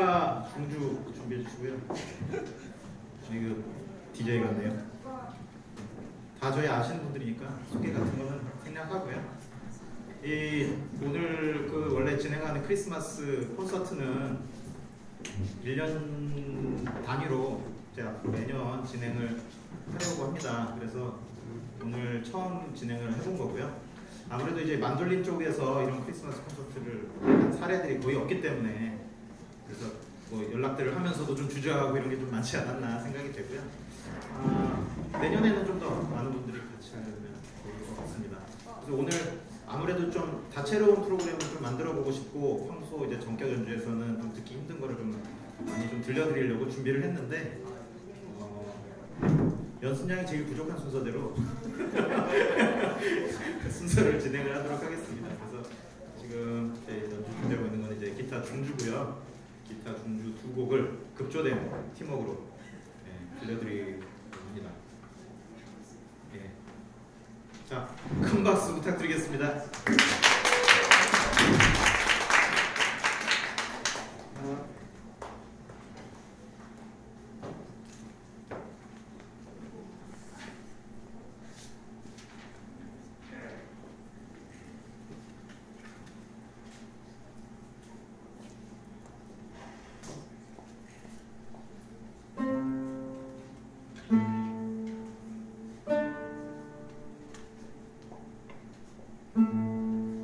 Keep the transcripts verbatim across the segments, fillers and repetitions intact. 사과 공주 준비해 주시고요. 저희 그 디제이가 왔네요. 다 저희 아시는 분들이니까 소개 같은 거는 생략하고요. 이 오늘 그 원래 진행하는 크리스마스 콘서트는 일 년 단위로 제가 매년 진행을 하려고 합니다. 그래서 오늘 처음 진행을 해본 거고요. 아무래도 이제 만돌린 쪽에서 이런 크리스마스 콘서트를 한 사례들이 거의 없기 때문에 그래서 뭐 연락들을 하면서도 좀 주저하고 이런 게 좀 많지 않았나 생각이 되고요. 아, 내년에는 좀 더 많은 분들이 같이 하려면 좋을 것 같습니다. 그래서 오늘 아무래도 좀 다채로운 프로그램을 좀 만들어 보고 싶고 평소 이제 정격 연주에서는 좀 듣기 힘든 거를 좀 많이 좀 들려드리려고 준비를 했는데 어, 연습량이 제일 부족한 순서대로 순서를 진행을 하도록 하겠습니다. 그래서 지금 제 연주 준비하고 있는 건 이제 기타 중주고요. 기타 중주 두 곡을 급조된 팀워크로 예, 들려드리고 합니다. 예. 자, 큰 박수 부탁드리겠습니다. Thank mm -hmm. you.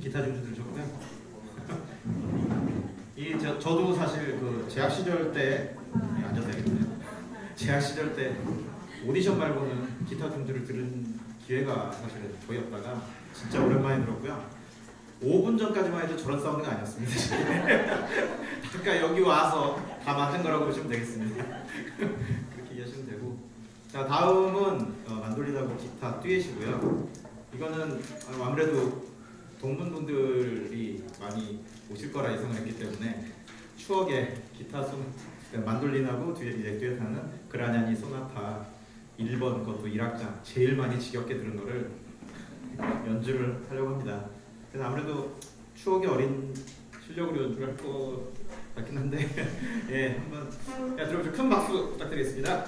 기타 중심들 좋고요. 이 저 저도 사실 그 재학 시절 때 앉아서 얘기했는데 재학 시절 때 오디션 말고는 기타 중심을 들은 기회가 사실 거의 없다가 진짜 오랜만에 들었고요. 오 분 전까지만 해도 저런 사운드가 아니었습니다. 아까 여기 와서 다 만든 거라고 보시면 되겠습니다. 그렇게 이해하시면 되고, 자 다음은 어, 만돌리다고 기타 듀엣이고요. 이거는 아무래도 동문분들이 많이 오실 거라 예상을 했기 때문에 추억의 기타 송 만돌린하고 듀엣, 듀엣하는 그라냐니 소나타 일 번 것도 일 악장 제일 많이 지겹게 들은 거를 연주를 하려고 합니다. 그래서 아무래도 추억이 어린 실력으로 연주를 할 것 같긴 한데 예, 한번 들어보시죠. 큰 박수 부탁드리겠습니다.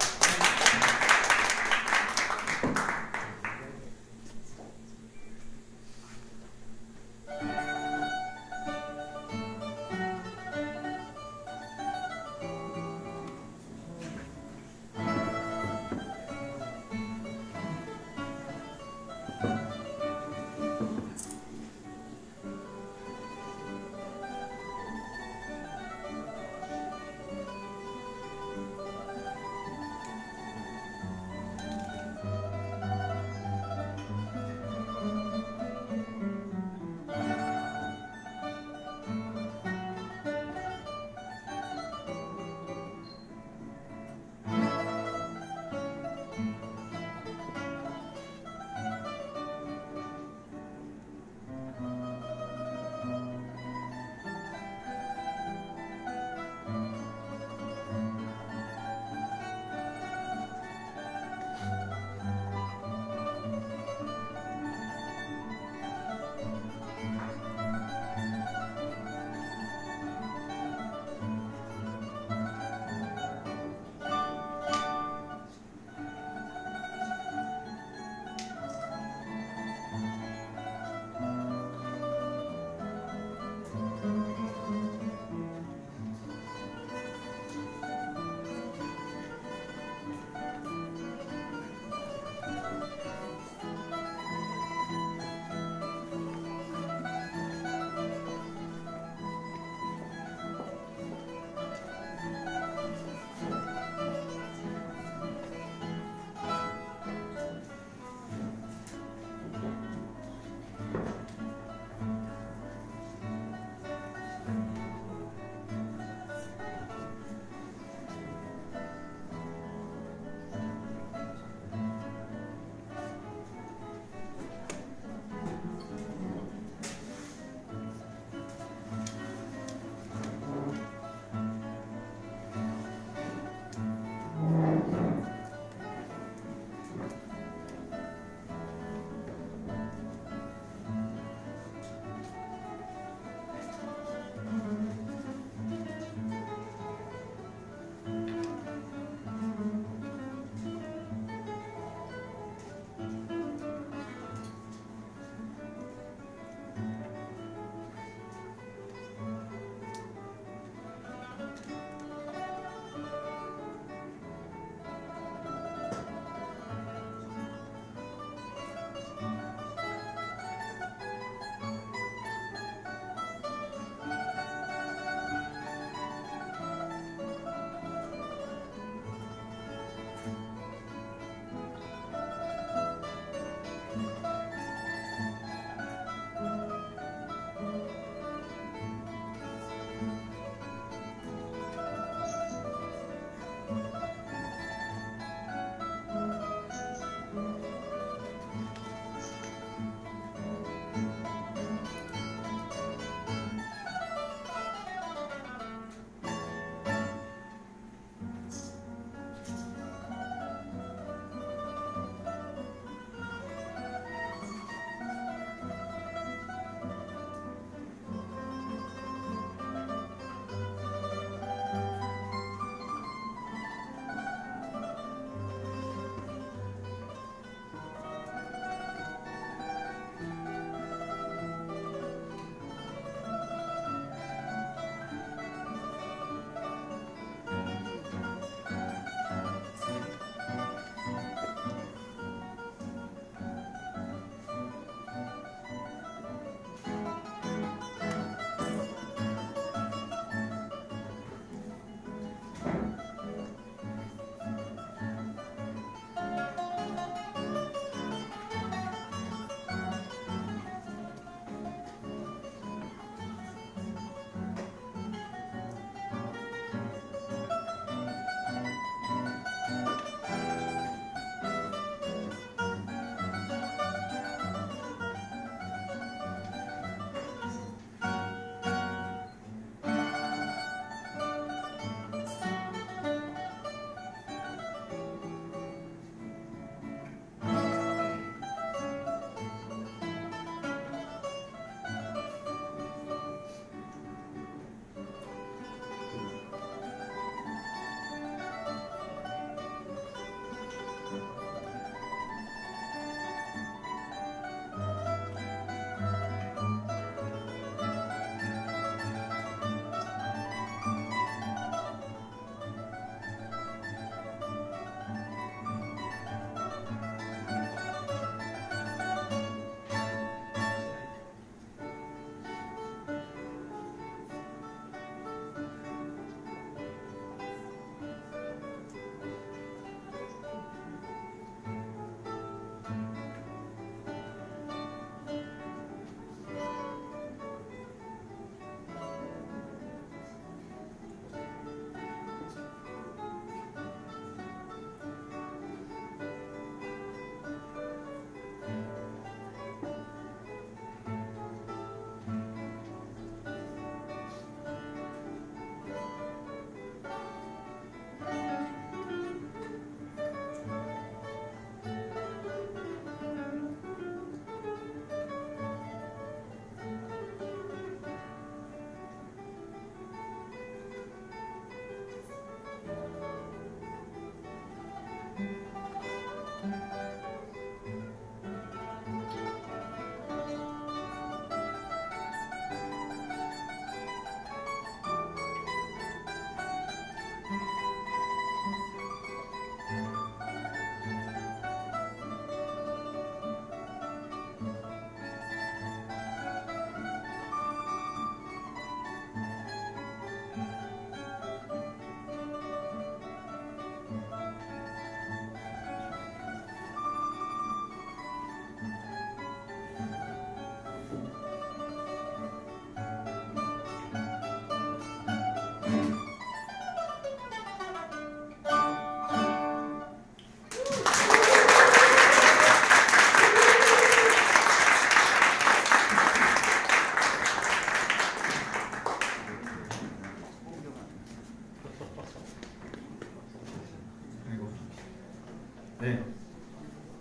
네,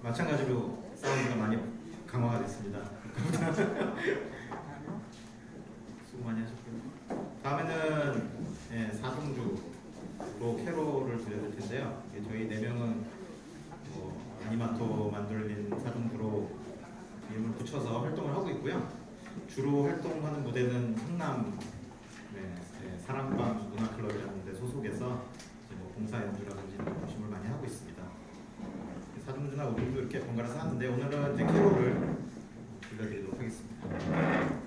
마찬가지로 사운드가 많이 강화가 됐습니다. 수고 많이 하셨고요. 다음에는 네, 사중주로 캐롤을 들려드릴 텐데요. 저희 네 명은 뭐 아니마토 만돌린 사중주로 이름을 붙여서 활동을 하고 있고요. 주로 활동하는 무대는 성남 네, 네, 사랑방 문화클럽이라는 데 소속해서 이제 뭐 봉사 연주라든지 관심을 많이 하고 있습니다. 사중주나 우리도 이렇게 번갈아서 하는데 오늘은 이제 캐롤을 들려드리도록 하겠습니다.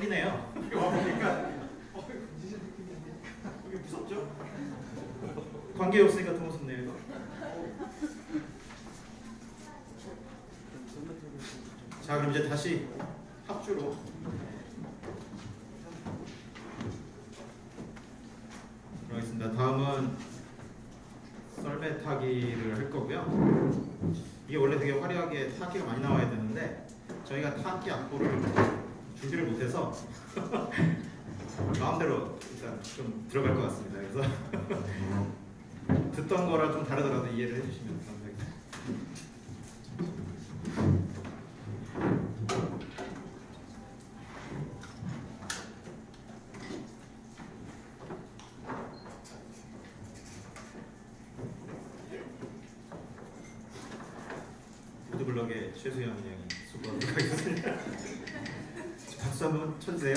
떨리네요. 와보니까 어, 이게 무섭죠? 관계 없으니까 더 무섭네요. 이거. 자, 그럼 이제 다시 합주로. 들어가겠습니다. 다음은 썰매 타기를 할 거고요. 이게 원래 되게 화려하게 타기가 많이 나와야 되는데 저희가 타기 악보를 준비를 못해서 마음대로 일단 좀 들어갈 것 같습니다. 그래서 듣던 거랑 좀 다르더라도 이해를 해주시면 감사하겠습니다. 블럭의 최수영 양이 수고하도록 하겠습니다. 박수 한번 쳐주세요.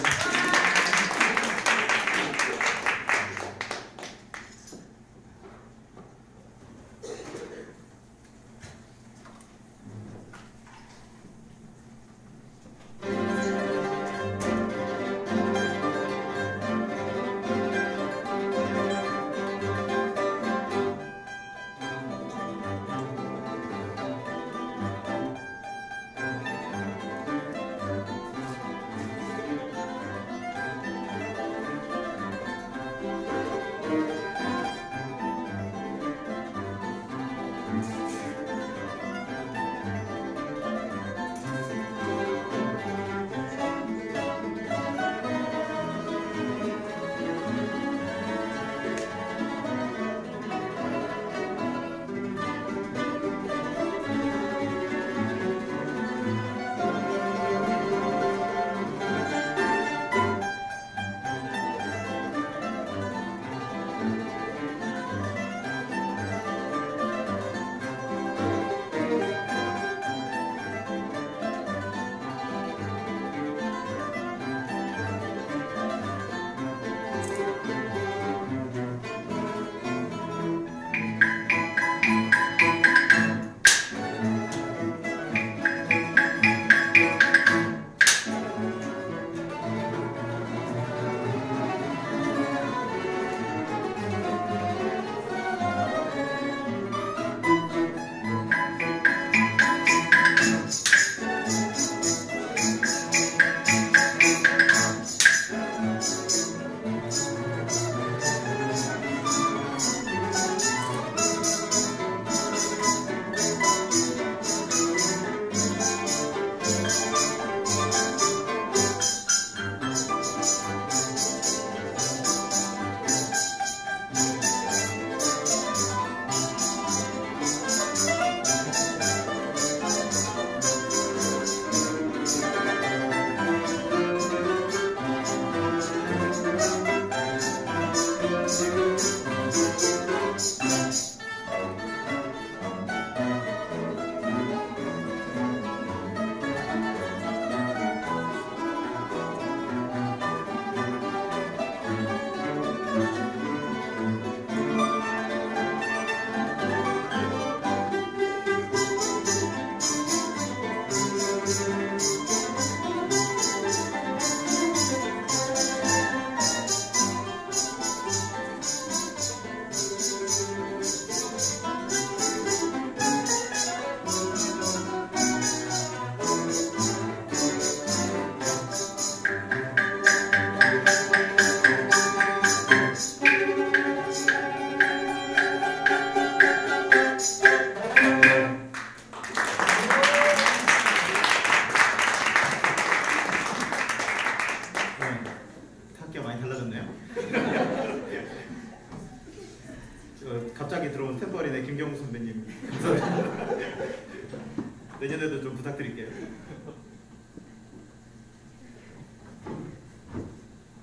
내년에도 좀 부탁드릴게요.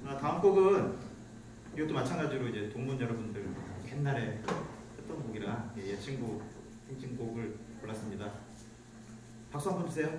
아, 다음 곡은 이것도 마찬가지로 이제 동문 여러분들 옛날에 했던 곡이라 예, 친구 행진곡을 골랐습니다. 박수 한번 주세요.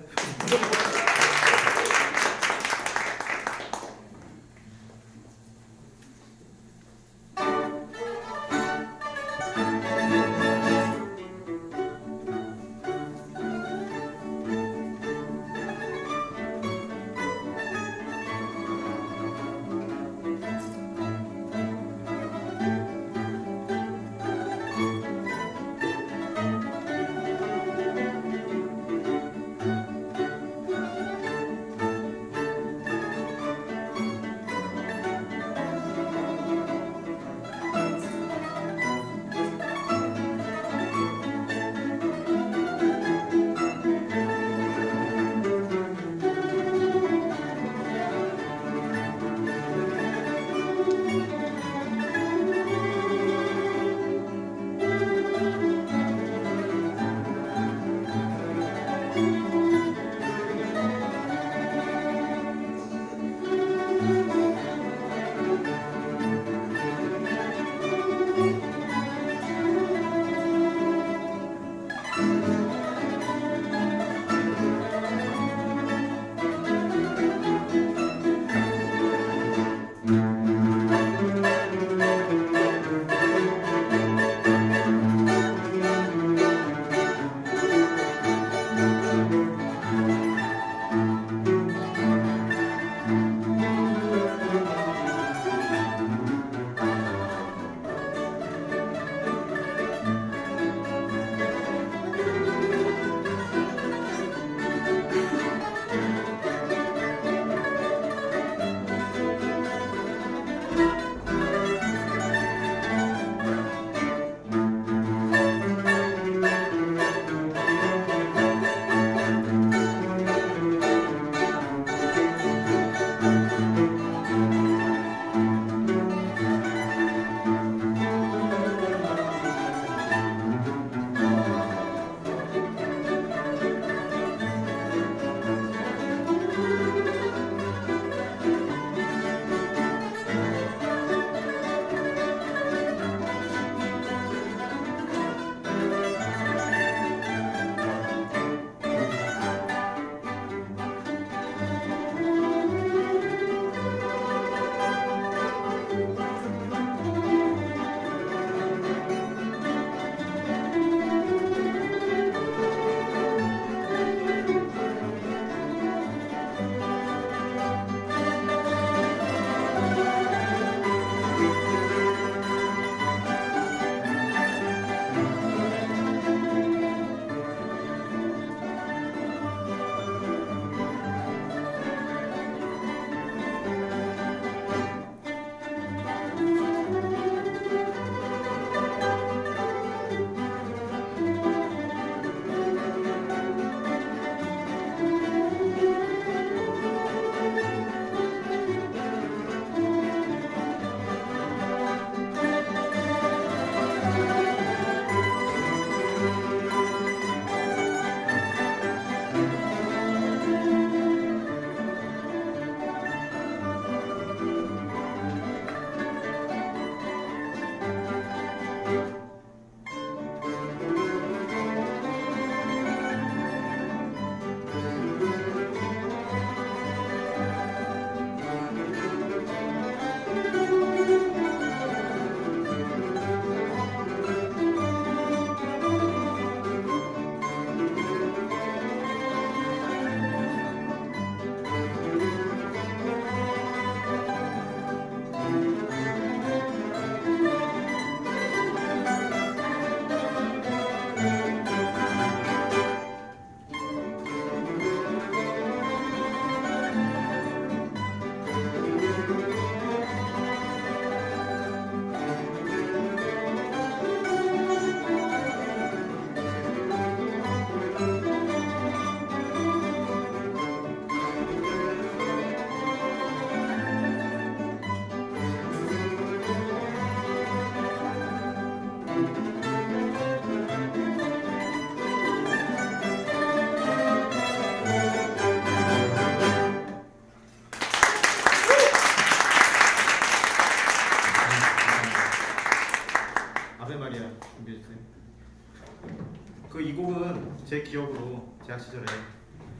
기억으로 대학 시절에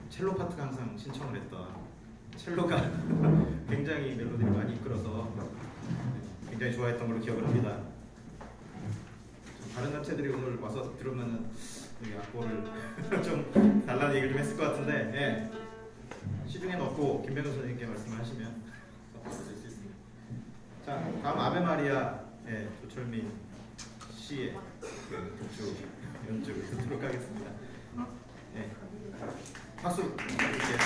첼로 파트가 항상 신청을 했던, 첼로가 굉장히 멜로디를 많이 이끌어서 굉장히 좋아했던 걸로 기억을 합니다. 다른 단체들이 오늘 와서 들으면 악보를 좀 달라는 얘기를 좀 했을 것 같은데, 예. 시중에 넣고 김병현 선생님께 말씀을 하시면 받아들일 수 있습니다. 자, 다음 아베마리아 예, 조철민 씨의 독주 연주 듣도록 하겠습니다. 예. 박수 드릴게요.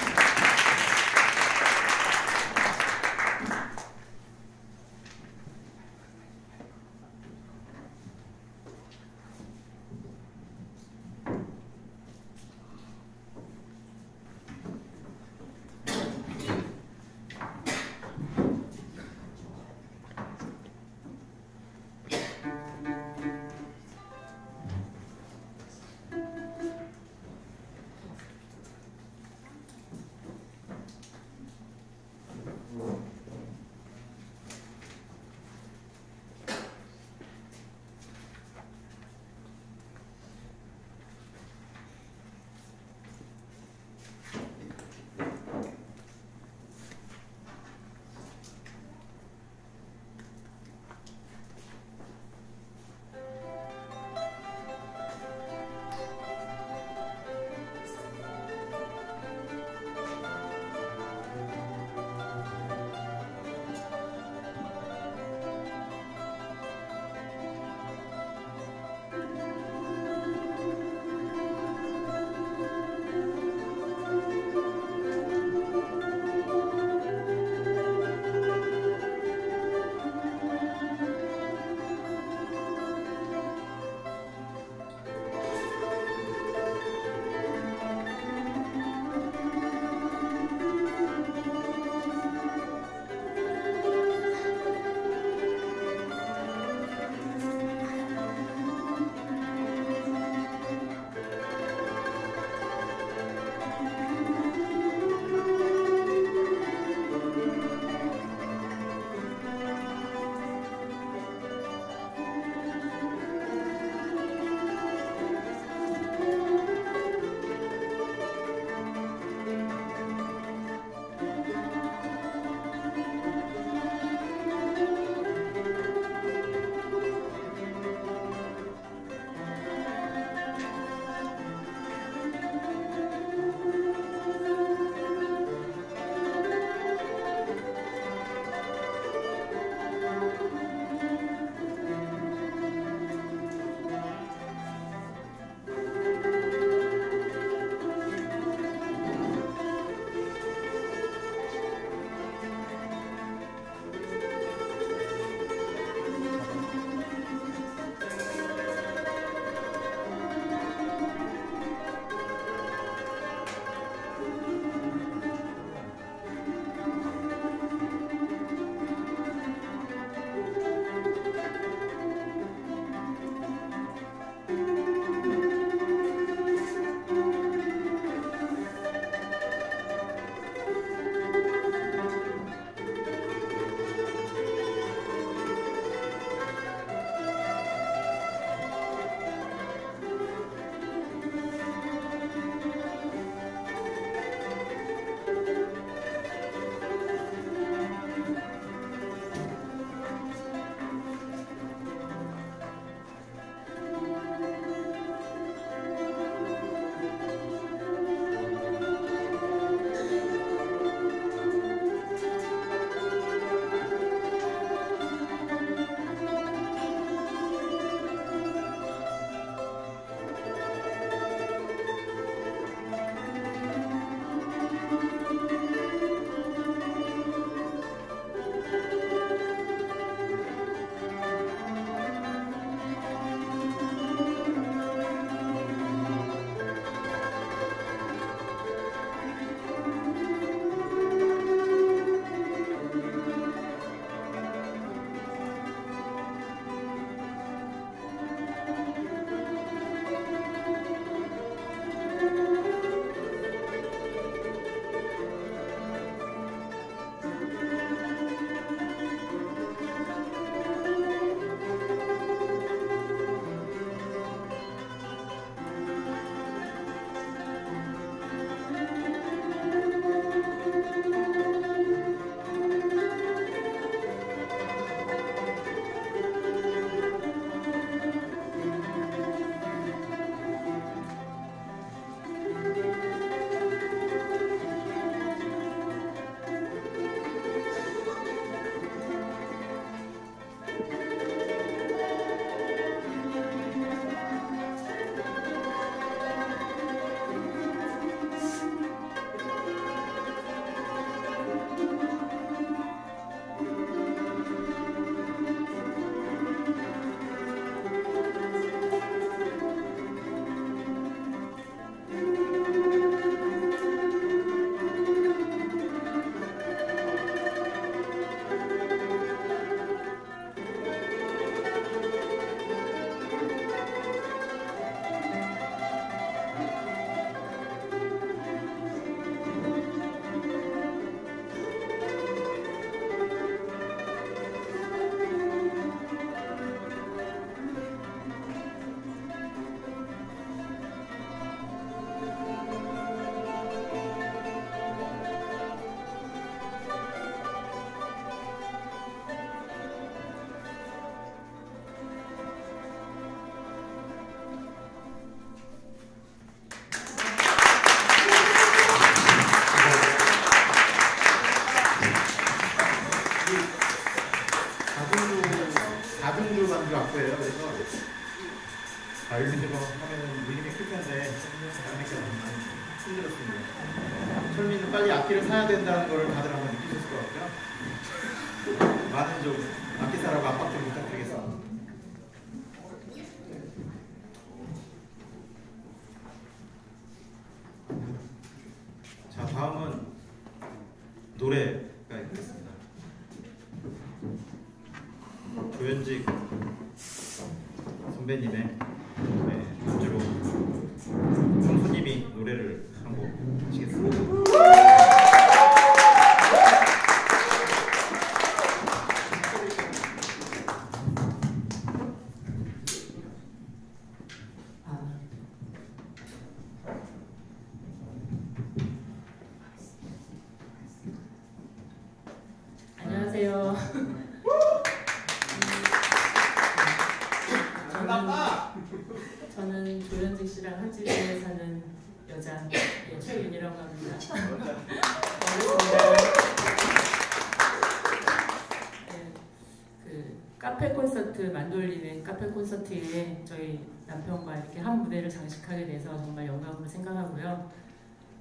콘서트에 저희 남편과 이렇게 한 무대를 장식하게 돼서 정말 영광으로 생각하고요.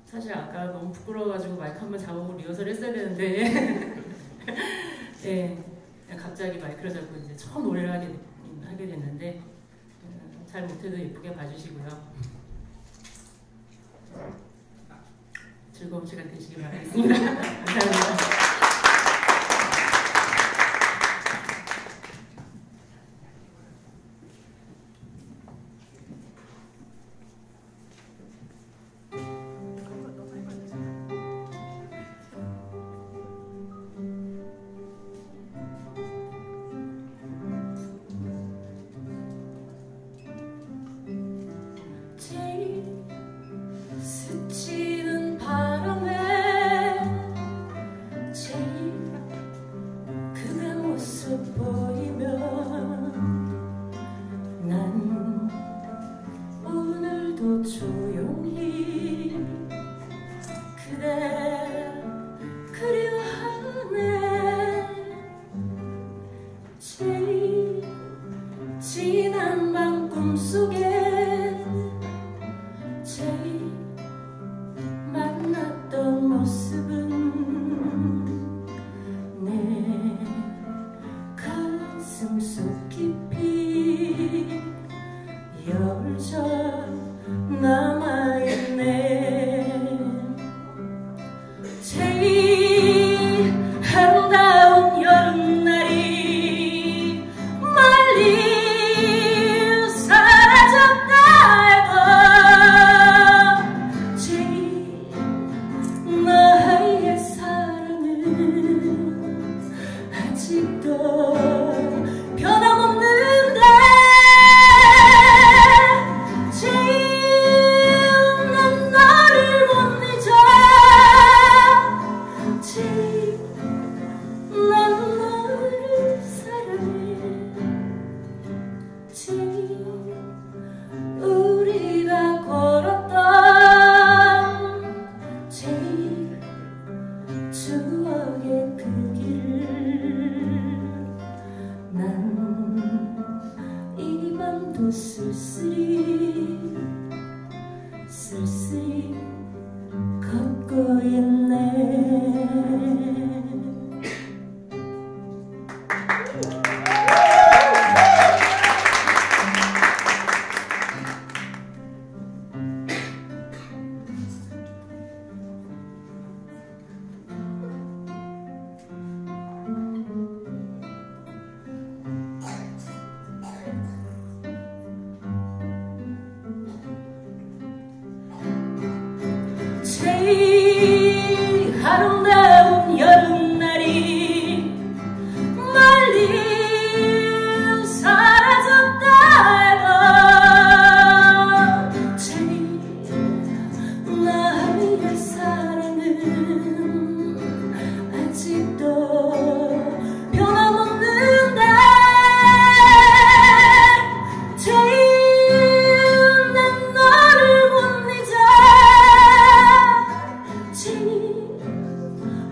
사실 아까 너무 부끄러워가지고 마이크 한번 잡아보고 리허설을 했어야 되는데 네, 갑자기 마이크를 잡고 이제 처음 노래를 하게, 하게 됐는데 잘 못해도 예쁘게 봐주시고요. 즐거운 시간 되시길 바라겠습니다. 감사합니다. 쓸쓸히 걷고 있네.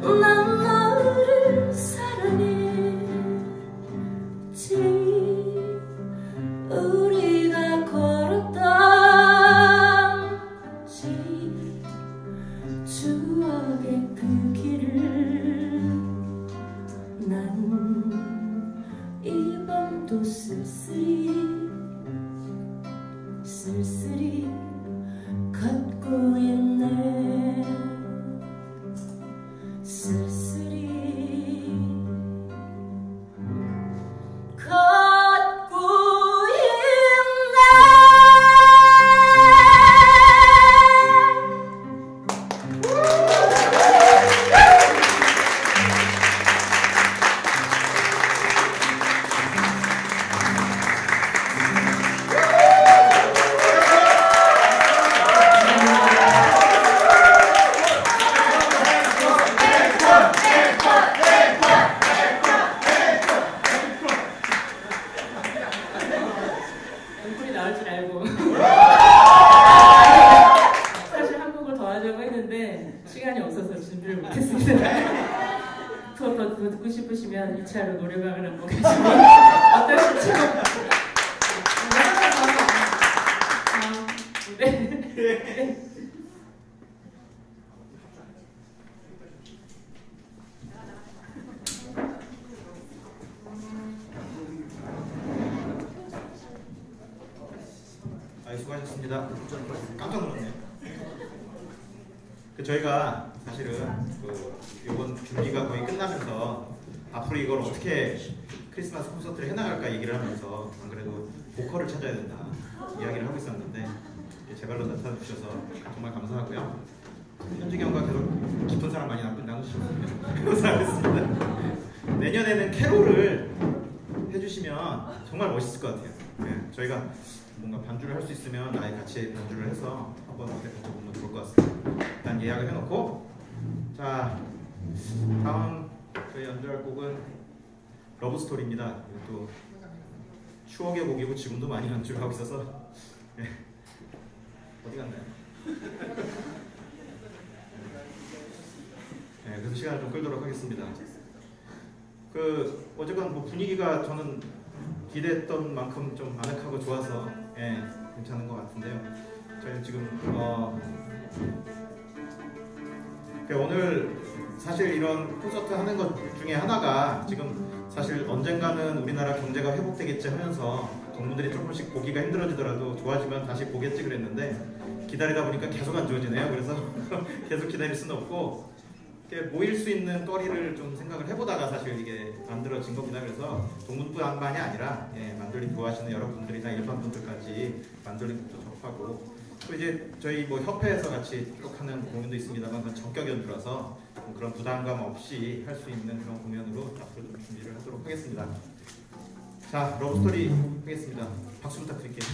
난 너를 사랑했지. 우리가 걸었던 길, 추억의 그 길을 난 이 밤도 쓸쓸히 쓸쓸히 걷고 있네. 쓸쓸히 걷고 있네. 앵콜이 나올 줄 알고 사실 한 곡을 더 하려고 했는데 시간이 없어서 준비를 못했습니다. 더, 더, 더 듣고 싶으시면 이 차로 노래방을 한번 가시면 어떠실지. 네. 수고하셨습니다. 깜짝 놀랐네요. 저희가 사실은 그 이번 준비가 거의 끝나면서 앞으로 이걸 어떻게 크리스마스 콘서트를 해나갈까 얘기를 하면서 안 그래도 보컬을 찾아야 된다 이야기를 하고 있었는데 제 발로 나타나주셔서 정말 감사하고요. 현진이 형과 계속 깊은 사람 많이 남긴다고 하셨습니다. 감사하겠습니다. 내년에는 캐롤을 해주시면 정말 멋있을 것 같아요. 네, 저희가 뭔가 반주를 할 수 있으면 아예 같이 반주를 해서 한번 어떻게 보면 좋을 것 같습니다. 일단 예약을 해놓고, 자 다음 저희 연주할 곡은 러브스토리입니다. 이것도 추억의 곡이고 지금도 많이 연주를 하고 있어서 네. 어디 갔나요? 네, 그래서 시간을 좀 끌도록 하겠습니다. 그 어쨌건 뭐 분위기가 저는 기대했던 만큼 좀 아늑하고 좋아서 예, 괜찮은 것 같은데요. 저희 지금 어, 오늘 사실 이런 콘서트 하는 것 중에 하나가 지금 사실 언젠가는 우리나라 경제가 회복되겠지 하면서 동문들이 조금씩 보기가 힘들어지더라도 좋아지면 다시 보겠지 그랬는데 기다리다 보니까 계속 안 좋아지네요. 그래서 계속 기다릴 수는 없고 모일 수 있는 거리를 좀 생각을 해보다가 사실 이게 만들어진 겁니다. 그래서 동문뿐만이 아니라 예, 만돌림 좋아하시는 여러분들이나 일반 분들까지 만돌림도 접하고 또 이제 저희 뭐 협회에서 같이 쭉 하는 공연도 있습니다만 그건 정격 연주라서 그런 부담감 없이 할 수 있는 그런 공연으로 앞으로 좀 준비를 하도록 하겠습니다. 자, 러브스토리 하겠습니다. 박수 부탁드릴게요.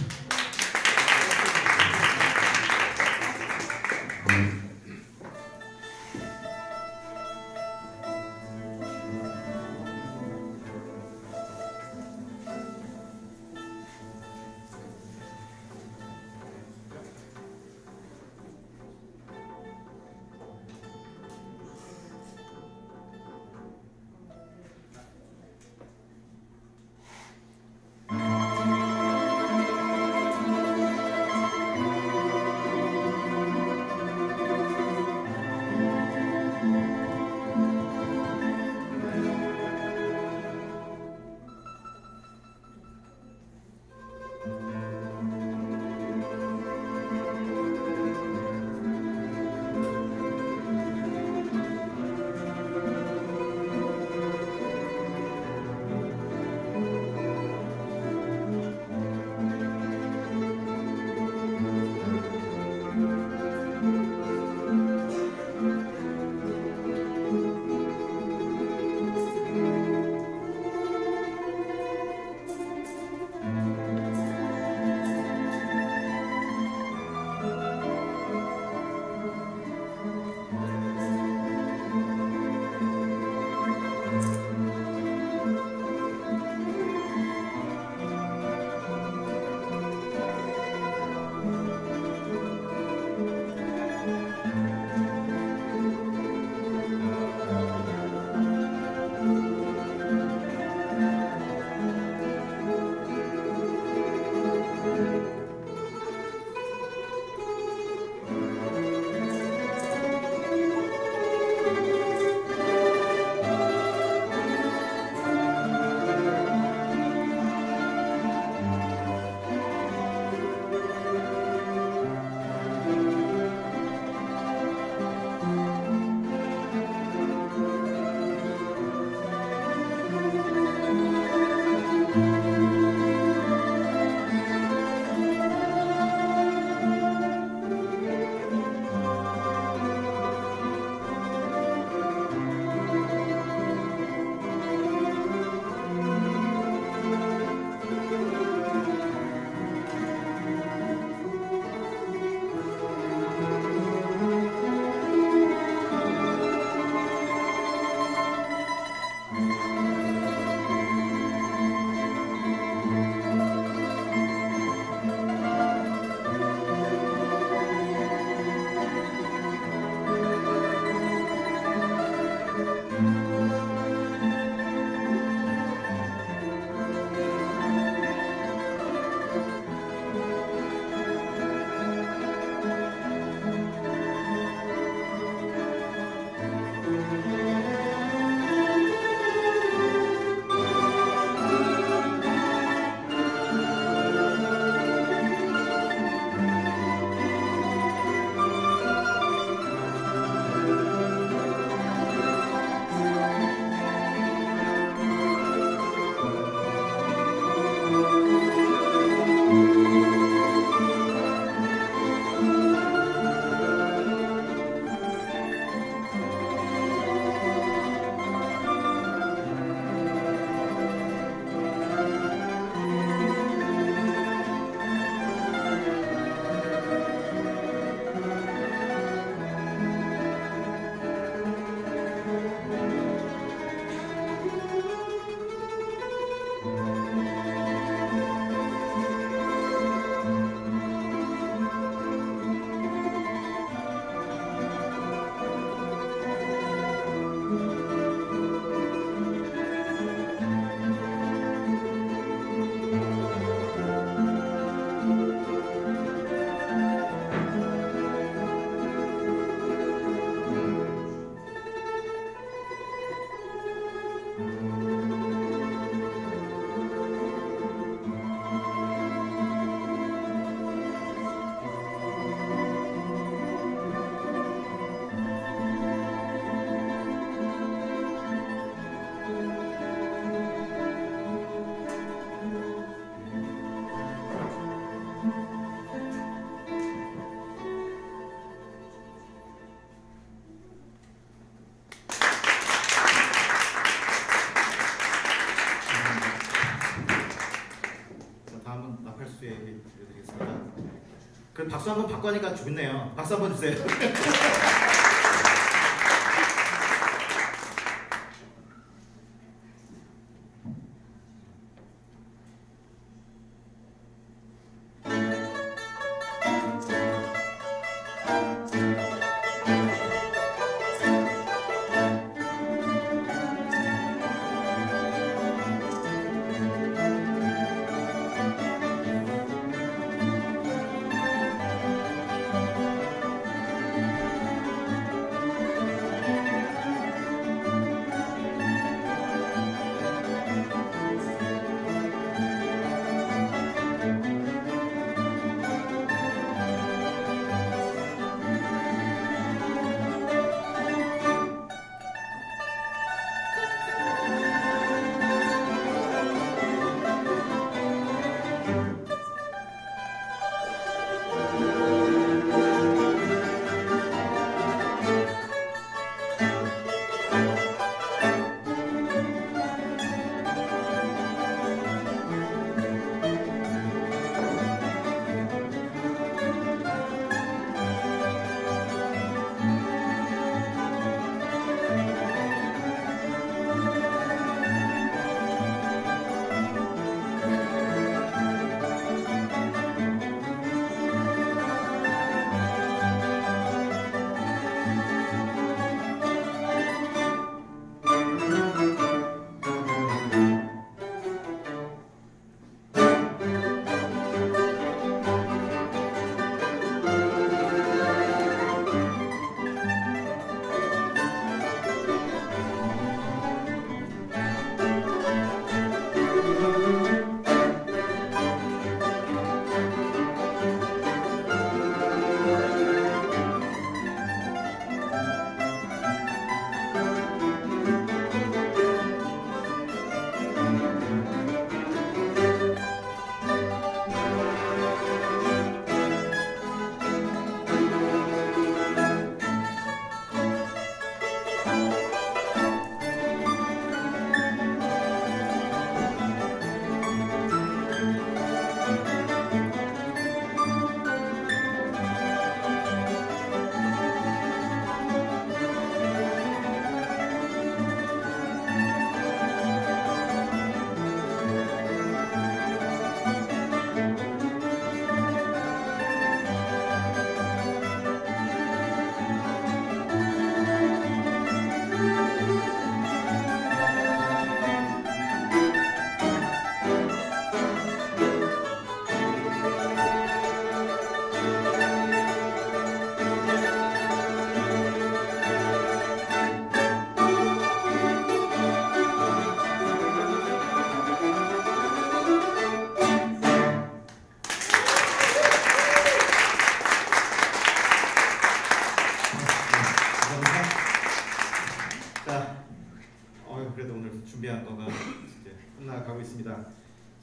그럼 박수 한번 받고 하니까 좋겠네요. 박수 한번 주세요.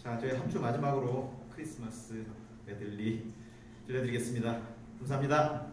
자, 저희 합주 마지막으로 크리스마스 메들리 들려드리겠습니다. 감사합니다.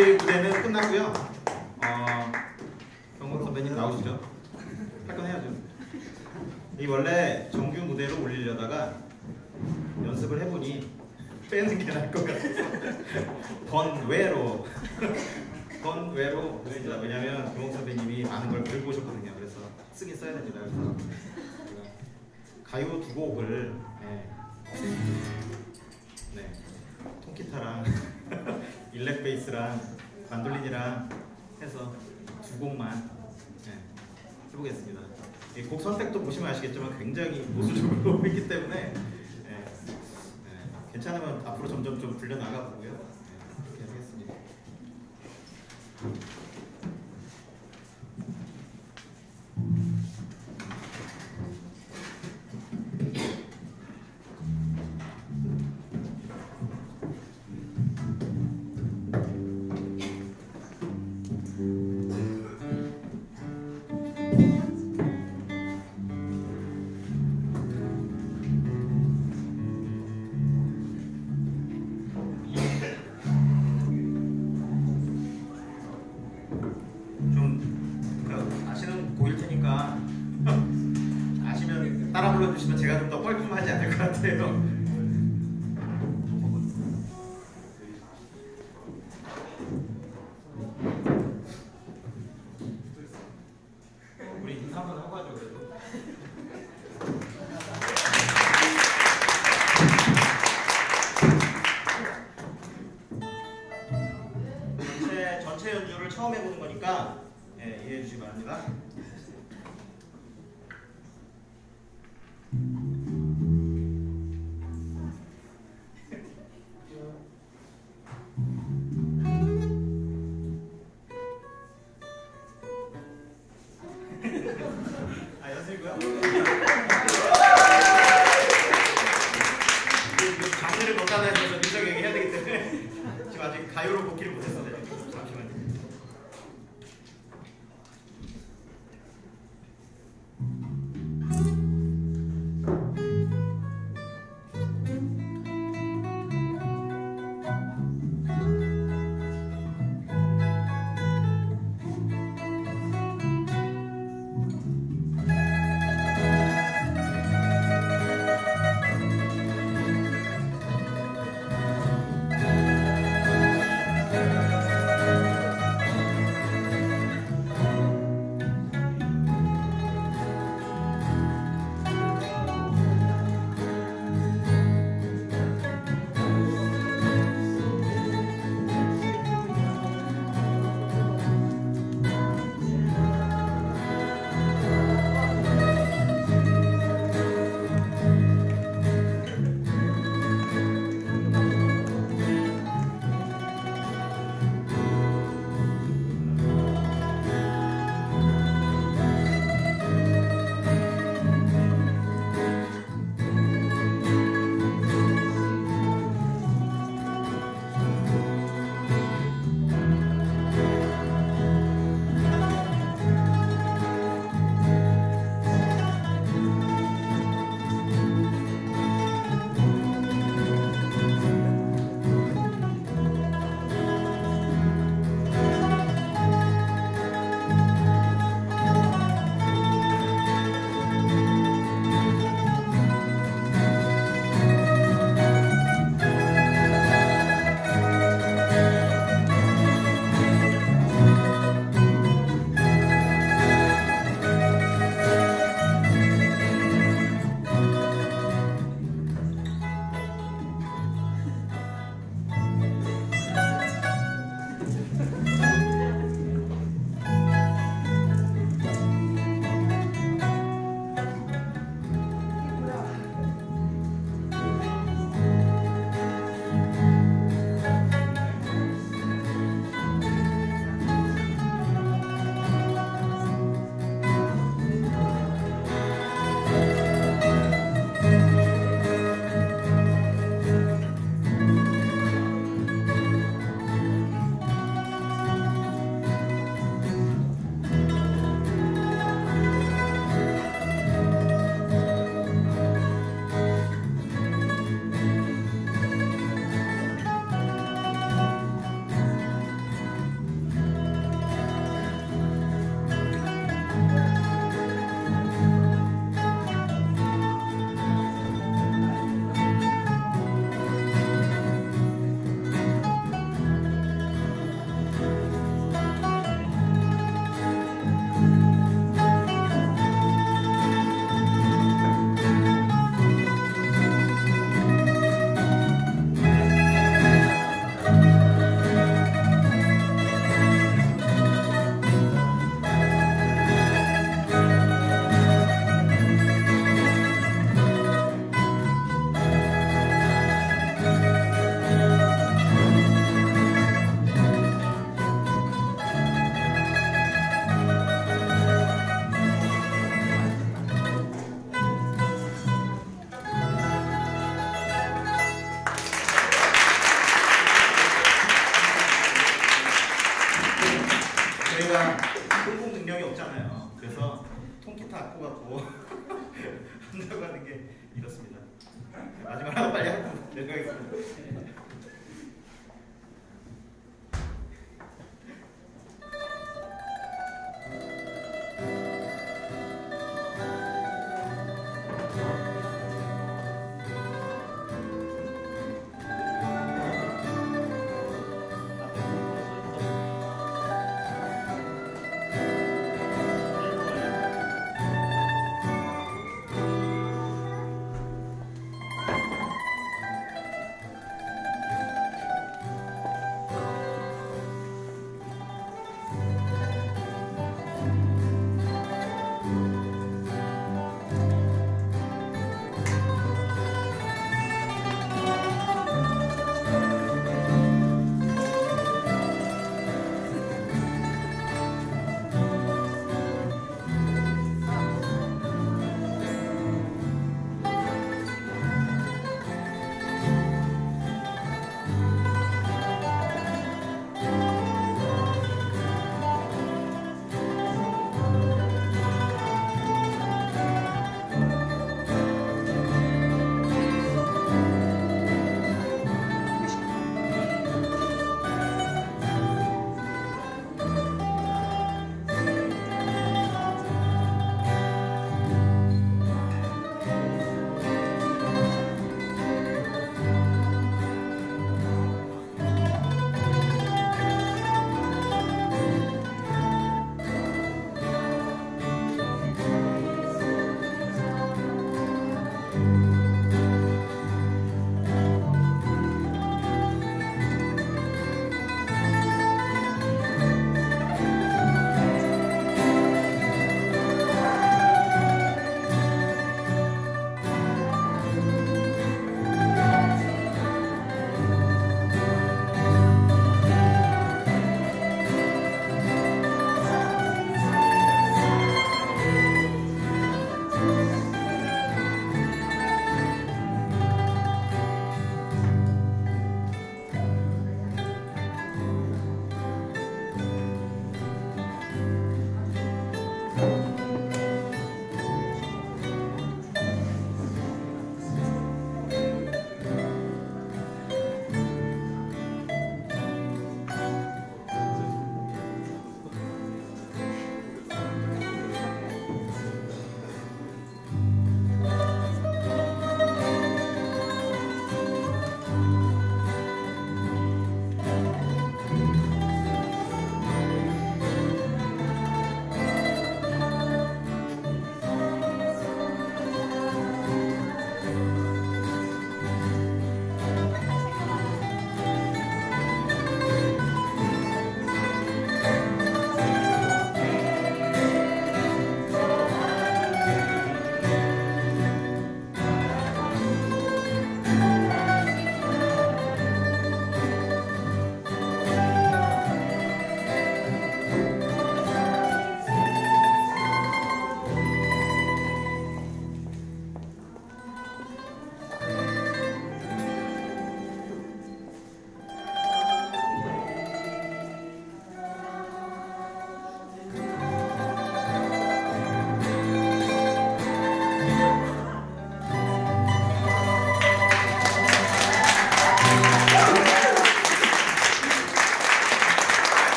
우리 무대는 끝났고요. 어, 경문 선배님 나오시죠. 탈건해야죠. 이 원래 정규 무대로 올리려다가 연습을 해보니 빼는 게 나을 것 같아서 번외로 번외로 진짜 왜냐면 김홍 선배님이 많은 걸 들고 오셨거든요. 그래서 쓰긴 써야 됩니다. 그래서 가요 두 곡을 네, 네 통기타랑 일렉 베이스랑 만돌린이랑 해서 두 곡만 네, 해보겠습니다. 이 곡 선택도 보시면 아시겠지만 굉장히 보수적으로 했기 때문에 네, 네, 괜찮으면 앞으로 점점 좀 불려 나가 보고요. 네, 그렇게 하겠습니다. 따라 불러주시면 제가 좀 더 뻘쭘하지 않을 것 같아요. 우리 인사 한번 하고 하죠. 그래도 전체, 전체 연주를 처음 해보는 거니까 예, 이해해 주시기 바랍니다. 제가 공공 능력이 없잖아요. 그래서 통기타 갖고 갖고 한다고 하는 게 이렇습니다. 마지막으로 빨리 하고 내려가겠습니다.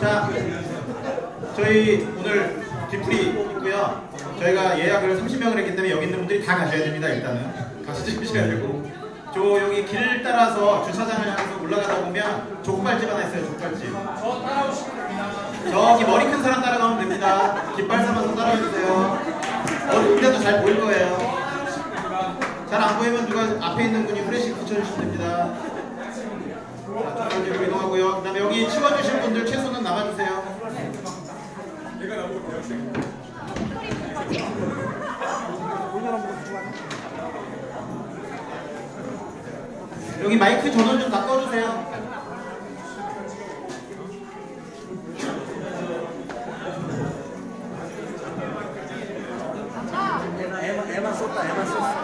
자, 저희 오늘 뒤풀이 있고요. 저희가 예약을 삼십 명을 했기 때문에 여기 있는 분들이 다 가셔야 됩니다. 일단은 가서 찍으셔야 되고, 저 여기 길을 따라서 주차장을 향해서 올라가다 보면 족발집 하나 있어요. 족발집. 저 따라오시면 됩니다. 저기 머리 큰 사람 따라가면 됩니다. 깃발 삼아서 따라와주세요. 어딘데도 잘 보일 거예요. 잘 안 보이면 누가 앞에 있는 분이 후레쉬 붙여주시면 됩니다. 이렇게 이동하고요. 그 다음에 여기 치워주신 분들 최소는 나와주세요. 내가 나보고 대학생. 여기 마이크 전원 좀 다 꺼주세요. 애만 썼다, 애만 썼어.